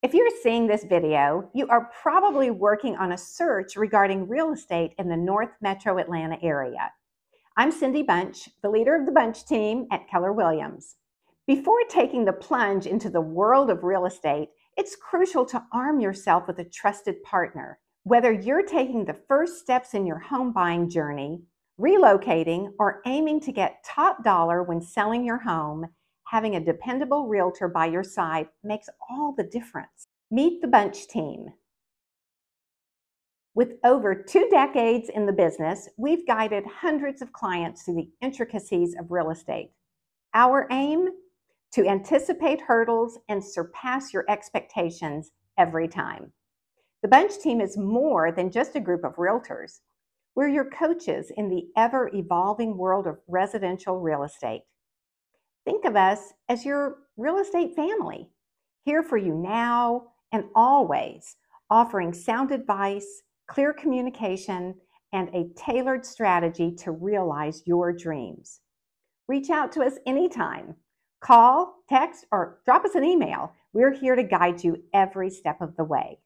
If you're seeing this video, you are probably working on a search regarding real estate in the North Metro Atlanta area. I'm Cindy Bunch, the leader of the Bunch team at Keller Williams. Before taking the plunge into the world of real estate, it's crucial to arm yourself with a trusted partner. Whether you're taking the first steps in your home buying journey, relocating, or aiming to get top dollar when selling your home, having a dependable realtor by your side makes all the difference. Meet the Bunch team. With over 2 decades in the business, we've guided hundreds of clients through the intricacies of real estate. Our aim? To anticipate hurdles and surpass your expectations every time. The Bunch team is more than just a group of realtors. We're your coaches in the ever-evolving world of residential real estate. Think of us as your real estate family, here for you now and always, offering sound advice, clear communication, and a tailored strategy to realize your dreams. Reach out to us anytime. Call, text, or drop us an email. We're here to guide you every step of the way.